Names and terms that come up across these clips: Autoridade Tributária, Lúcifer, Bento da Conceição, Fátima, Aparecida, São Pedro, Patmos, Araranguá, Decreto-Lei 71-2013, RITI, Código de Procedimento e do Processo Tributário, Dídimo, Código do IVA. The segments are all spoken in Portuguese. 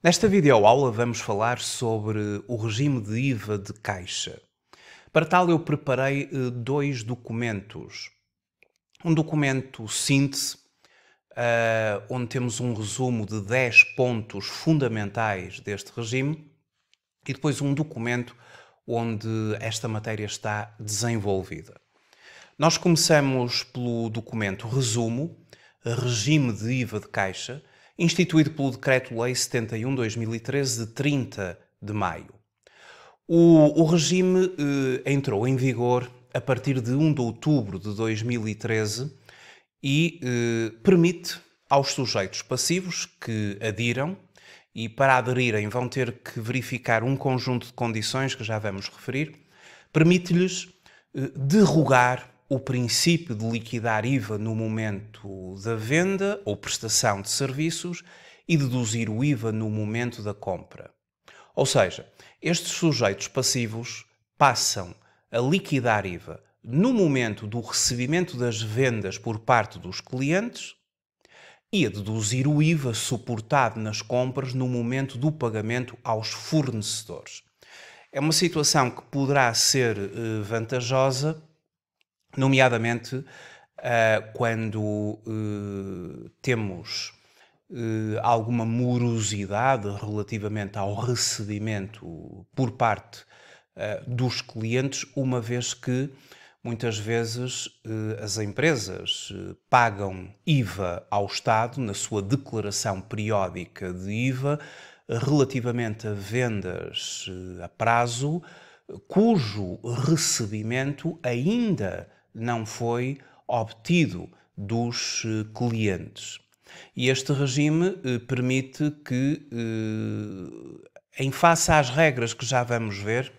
Nesta videoaula vamos falar sobre o regime de IVA de caixa. Para tal eu preparei dois documentos. Um documento síntese, onde temos um resumo de 10 pontos fundamentais deste regime e depois um documento onde esta matéria está desenvolvida. Nós começamos pelo documento resumo, regime de IVA de caixa, instituído pelo Decreto-Lei 71-2013, de 30 de maio. O regime entrou em vigor a partir de 1 de outubro de 2013 e permite aos sujeitos passivos que adiram, e para aderirem vão ter que verificar um conjunto de condições que já vamos referir, permite-lhes derrogar o princípio de liquidar IVA no momento da venda ou prestação de serviços e deduzir o IVA no momento da compra. Ou seja, estes sujeitos passivos passam a liquidar IVA no momento do recebimento das vendas por parte dos clientes e a deduzir o IVA suportado nas compras no momento do pagamento aos fornecedores. É uma situação que poderá ser vantajosa, nomeadamente quando temos alguma morosidade relativamente ao recebimento por parte dos clientes, uma vez que muitas vezes as empresas pagam IVA ao Estado na sua declaração periódica de IVA relativamente a vendas a prazo, cujo recebimento ainda não foi obtido dos clientes. E este regime permite que, em face às regras que já vamos ver,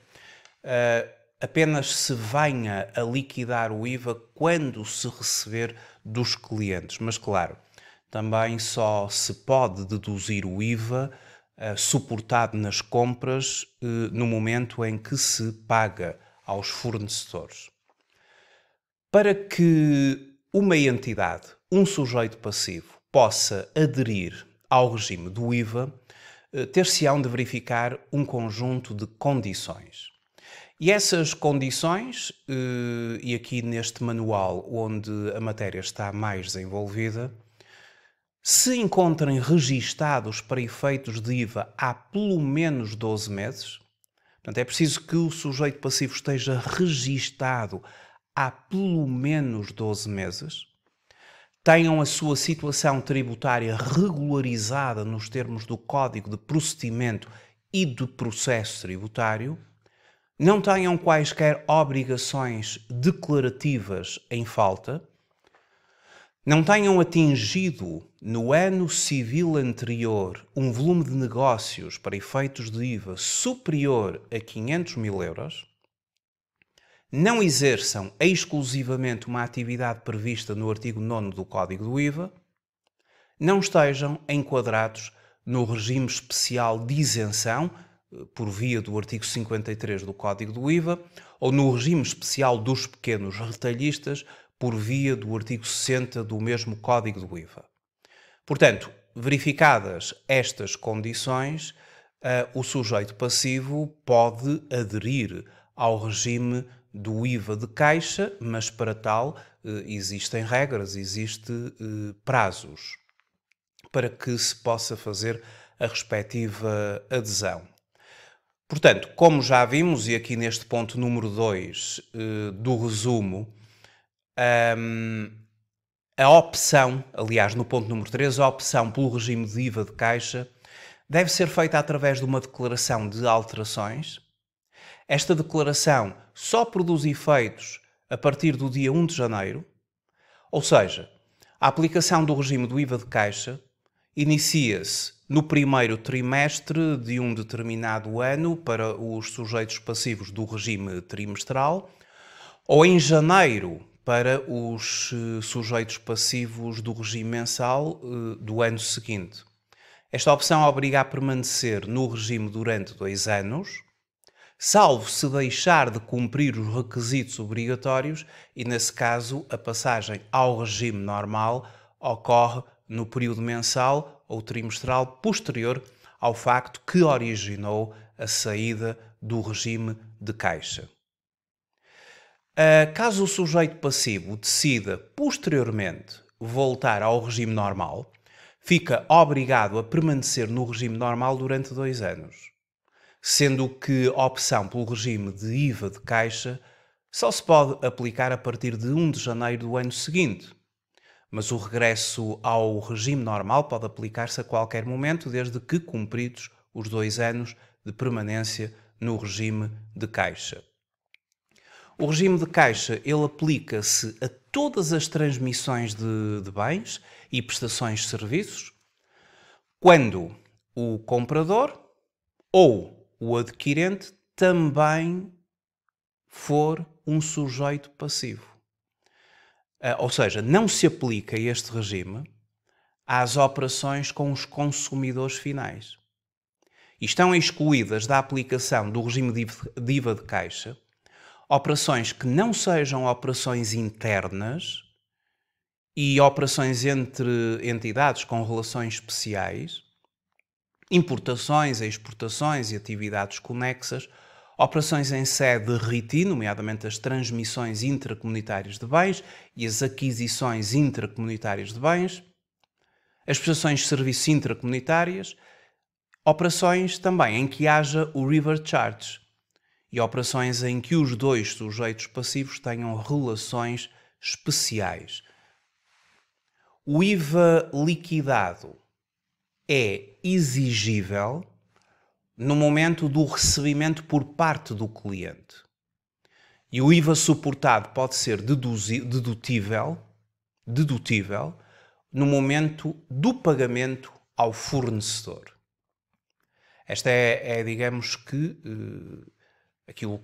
apenas se venha a liquidar o IVA quando se receber dos clientes. Mas, claro, também só se pode deduzir o IVA suportado nas compras no momento em que se paga aos fornecedores. Para que uma entidade, um sujeito passivo, possa aderir ao regime do IVA, ter-se-ão de verificar um conjunto de condições. E essas condições, e aqui neste manual onde a matéria está mais desenvolvida, se encontrem registados para efeitos de IVA há pelo menos 12 meses, portanto é preciso que o sujeito passivo esteja registado há pelo menos 12 meses, tenham a sua situação tributária regularizada nos termos do Código de Procedimento e do Processo Tributário, não tenham quaisquer obrigações declarativas em falta, não tenham atingido no ano civil anterior um volume de negócios para efeitos de IVA superior a 500.000 euros, não exerçam exclusivamente uma atividade prevista no artigo 9º do Código do IVA, não estejam enquadrados no regime especial de isenção, por via do artigo 53 do Código do IVA, ou no regime especial dos pequenos retalhistas, por via do artigo 60 do mesmo Código do IVA. Portanto, verificadas estas condições, o sujeito passivo pode aderir ao regime do IVA de caixa, mas para tal existem regras, existem prazos para que se possa fazer a respectiva adesão. Portanto, como já vimos, e aqui neste ponto número 2 do resumo, a opção, aliás, no ponto número 3, a opção pelo regime de IVA de caixa deve ser feita através de uma declaração de alterações. Esta declaração só produz efeitos a partir do dia 1 de janeiro, ou seja, a aplicação do regime do IVA de caixa inicia-se no primeiro trimestre de um determinado ano para os sujeitos passivos do regime trimestral, ou em janeiro para os sujeitos passivos do regime mensal do ano seguinte. Esta opção obriga a permanecer no regime durante 2 anos, salvo se deixar de cumprir os requisitos obrigatórios e, nesse caso, a passagem ao regime normal ocorre no período mensal ou trimestral posterior ao facto que originou a saída do regime de caixa. Caso o sujeito passivo decida posteriormente voltar ao regime normal, fica obrigado a permanecer no regime normal durante 2 anos, sendo que a opção pelo regime de IVA de caixa só se pode aplicar a partir de 1 de janeiro do ano seguinte, mas o regresso ao regime normal pode aplicar-se a qualquer momento, desde que cumpridos os 2 anos de permanência no regime de caixa. O regime de caixa ele aplica-se a todas as transmissões de bens e prestações de serviços, quando o comprador ou o adquirente também for um sujeito passivo. Ou seja, não se aplica este regime às operações com os consumidores finais. E estão excluídas da aplicação do regime de IVA de caixa operações que não sejam operações internas e operações entre entidades com relações especiais, importações, exportações e atividades conexas, operações em sede RITI, nomeadamente as transmissões intracomunitárias de bens e as aquisições intracomunitárias de bens, as prestações de serviços intracomunitárias, operações também em que haja o river charge e operações em que os 2 sujeitos passivos tenham relações especiais. O IVA liquidado é exigível no momento do recebimento por parte do cliente. E o IVA suportado pode ser dedutível no momento do pagamento ao fornecedor. Esta é digamos que, aquilo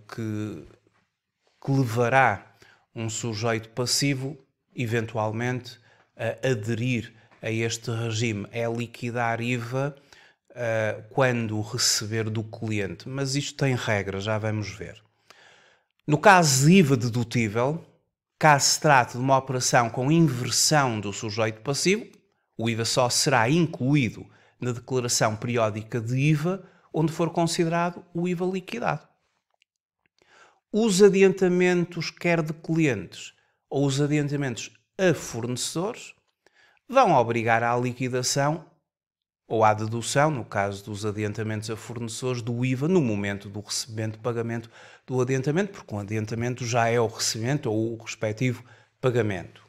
que levará um sujeito passivo, eventualmente, a aderir a este regime. É liquidar IVA quando receber do cliente, mas isto tem regras, já vamos ver. No caso de IVA dedutível, caso se trate de uma operação com inversão do sujeito passivo, o IVA só será incluído na declaração periódica de IVA, onde for considerado o IVA liquidado. Os adiantamentos quer de clientes ou os adiantamentos a fornecedores vão obrigar à liquidação ou à dedução, no caso dos adiantamentos a fornecedores, do IVA no momento do recebimento, pagamento do adiantamento, porque o adiantamento já é o recebimento ou o respectivo pagamento.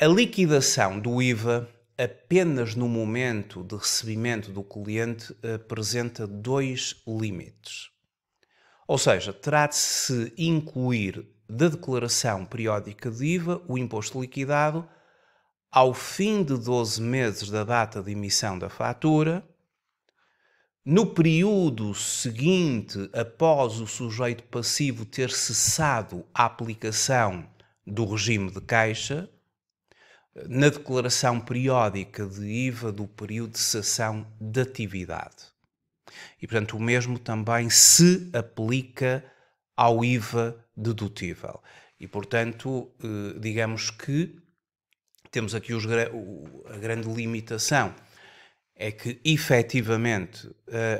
A liquidação do IVA apenas no momento de recebimento do cliente apresenta 2 limites. Ou seja, terá de se incluir da declaração periódica de IVA o imposto liquidado ao fim de 12 meses da data de emissão da fatura, no período seguinte após o sujeito passivo ter cessado a aplicação do regime de caixa, na declaração periódica de IVA do período de cessação de atividade. E, portanto, o mesmo também se aplica ao IVA dedutível. E, portanto, digamos que temos aqui a grande limitação, é que, efetivamente,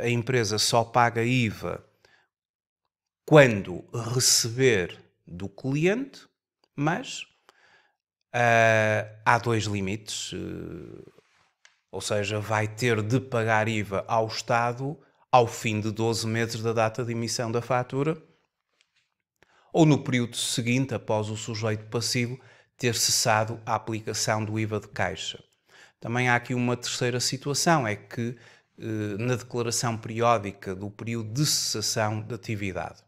a empresa só paga IVA quando receber do cliente, mas há 2 limites, ou seja, vai ter de pagar IVA ao Estado ao fim de 12 meses da data de emissão da fatura ou no período seguinte após o sujeito passivo ter cessado a aplicação do IVA de caixa. Também há aqui uma terceira situação, é que na declaração periódica do período de cessação de atividade.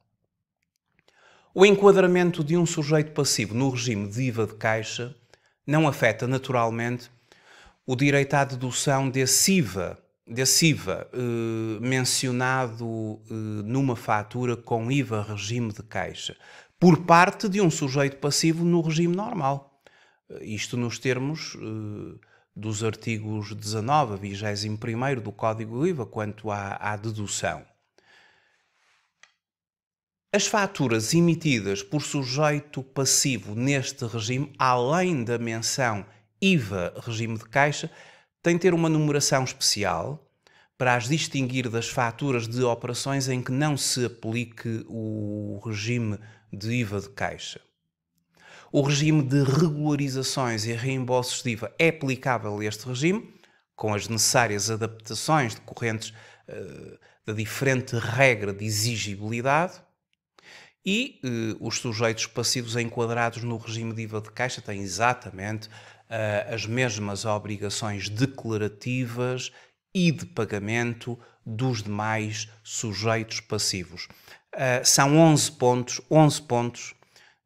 O enquadramento de um sujeito passivo no regime de IVA de caixa não afeta naturalmente o direito à dedução desse IVA mencionado numa fatura com IVA regime de caixa, por parte de um sujeito passivo no regime normal. Isto nos termos dos artigos 19 a 21º do Código do IVA quanto à dedução. As faturas emitidas por sujeito passivo neste regime, além da menção IVA, regime de caixa, tem de ter uma numeração especial para as distinguir das faturas de operações em que não se aplique o regime de IVA de caixa. O regime de regularizações e reembolsos de IVA é aplicável a este regime, com as necessárias adaptações decorrentes da diferente regra de exigibilidade, e os sujeitos passivos enquadrados no regime de IVA de caixa têm exatamente as mesmas obrigações declarativas e de pagamento dos demais sujeitos passivos. São 11 pontos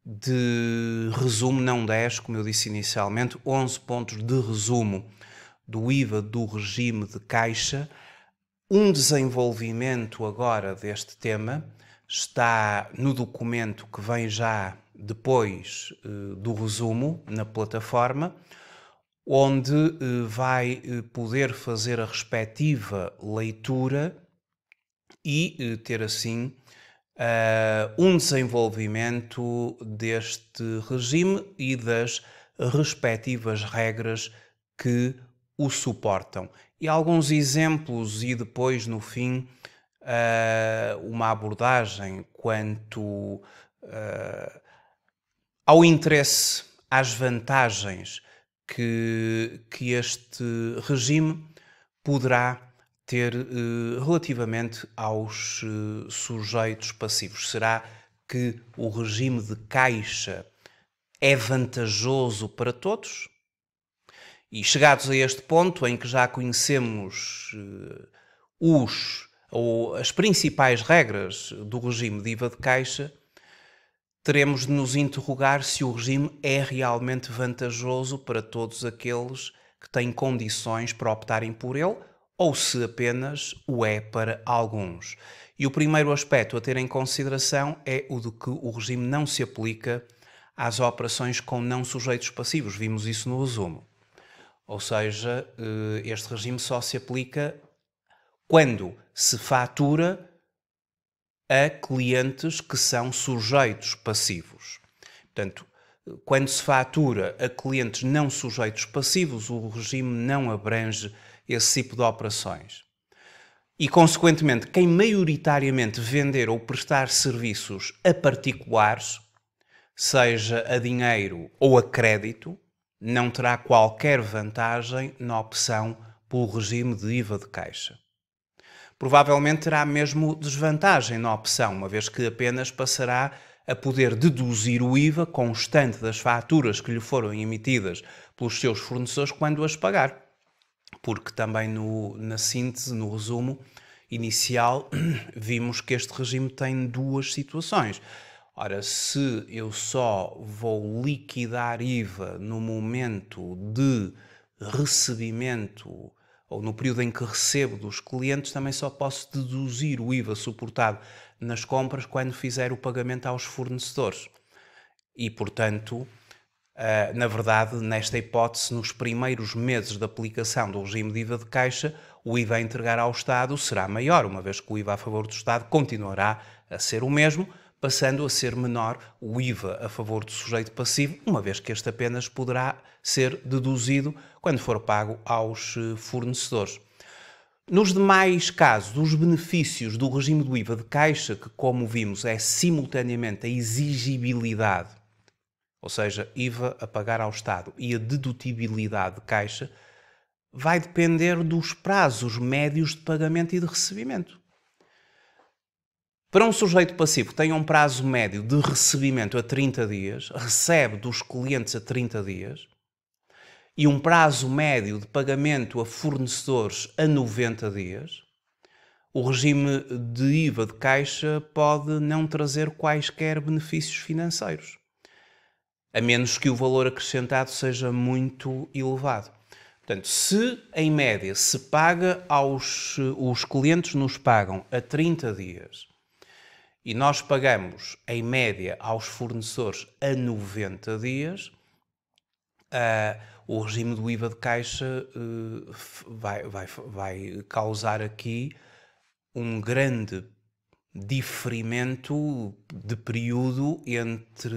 de resumo, não 10, como eu disse inicialmente, 11 pontos de resumo do IVA do regime de caixa. Um desenvolvimento agora deste tema está no documento que vem já depois do resumo, na plataforma, onde vai poder fazer a respectiva leitura e ter assim um desenvolvimento deste regime e das respectivas regras que o suportam. E alguns exemplos e depois, no fim, uma abordagem quanto ao interesse, às vantagens que este regime poderá ter relativamente aos sujeitos passivos. Será que o regime de caixa é vantajoso para todos? E chegados a este ponto em que já conhecemos as principais regras do regime de IVA de caixa, teremos de nos interrogar se o regime é realmente vantajoso para todos aqueles que têm condições para optarem por ele, ou se apenas o é para alguns. E o primeiro aspecto a ter em consideração é o de que o regime não se aplica às operações com não sujeitos passivos. Vimos isso no resumo. Ou seja, este regime só se aplica quando se fatura a clientes que são sujeitos passivos. Portanto, quando se fatura a clientes não sujeitos passivos, o regime não abrange esse tipo de operações. E, consequentemente, quem maioritariamente vender ou prestar serviços a particulares, seja a dinheiro ou a crédito, não terá qualquer vantagem na opção pelo regime de IVA de caixa. Provavelmente terá mesmo desvantagem na opção, uma vez que apenas passará a poder deduzir o IVA constante das faturas que lhe foram emitidas pelos seus fornecedores quando as pagar. Porque também na síntese, no resumo inicial, vimos que este regime tem duas situações. Ora, se eu só vou liquidar IVA no momento de recebimento ou no período em que recebo dos clientes, também só posso deduzir o IVA suportado nas compras quando fizer o pagamento aos fornecedores. E, portanto, na verdade, nesta hipótese, nos primeiros meses da aplicação do regime de IVA de caixa, o IVA a entregar ao Estado será maior, uma vez que o IVA a favor do Estado continuará a ser o mesmo, passando a ser menor o IVA a favor do sujeito passivo, uma vez que este apenas poderá ser deduzido quando for pago aos fornecedores. Nos demais casos, os benefícios do regime do IVA de caixa, que como vimos é simultaneamente a exigibilidade, ou seja, IVA a pagar ao Estado, e a dedutibilidade de caixa, vai depender dos prazos médios de pagamento e de recebimento. Para um sujeito passivo que tenha um prazo médio de recebimento a 30 dias, recebe dos clientes a 30 dias, e um prazo médio de pagamento a fornecedores a 90 dias, o regime de IVA de caixa pode não trazer quaisquer benefícios financeiros, a menos que o valor acrescentado seja muito elevado. Portanto, se em média se paga os clientes nos pagam a 30 dias e nós pagamos em média aos fornecedores a 90 dias, o regime do IVA de caixa vai causar aqui um grande diferimento de período entre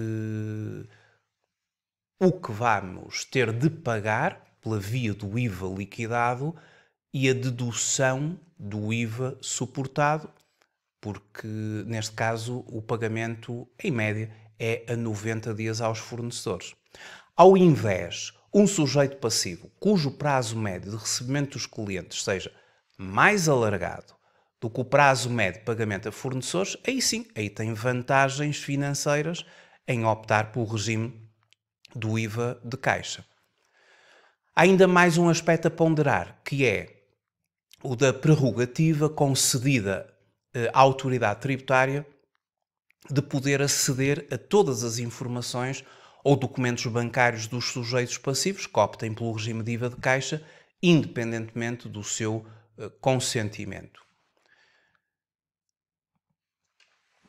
o que vamos ter de pagar pela via do IVA liquidado e a dedução do IVA suportado, porque neste caso o pagamento em média é a 90 dias aos fornecedores. Ao invés, um sujeito passivo cujo prazo médio de recebimento dos clientes seja mais alargado do que o prazo médio de pagamento a fornecedores, aí sim, aí tem vantagens financeiras em optar pelo regime do IVA de caixa. Há ainda mais um aspecto a ponderar, que é o da prerrogativa concedida à autoridade tributária de poder aceder a todas as informações ou documentos bancários dos sujeitos passivos que optem pelo regime de IVA de caixa, independentemente do seu consentimento.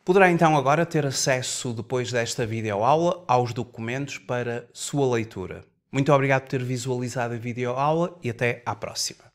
Poderá então agora ter acesso, depois desta videoaula, aos documentos para sua leitura. Muito obrigado por ter visualizado a videoaula e até à próxima.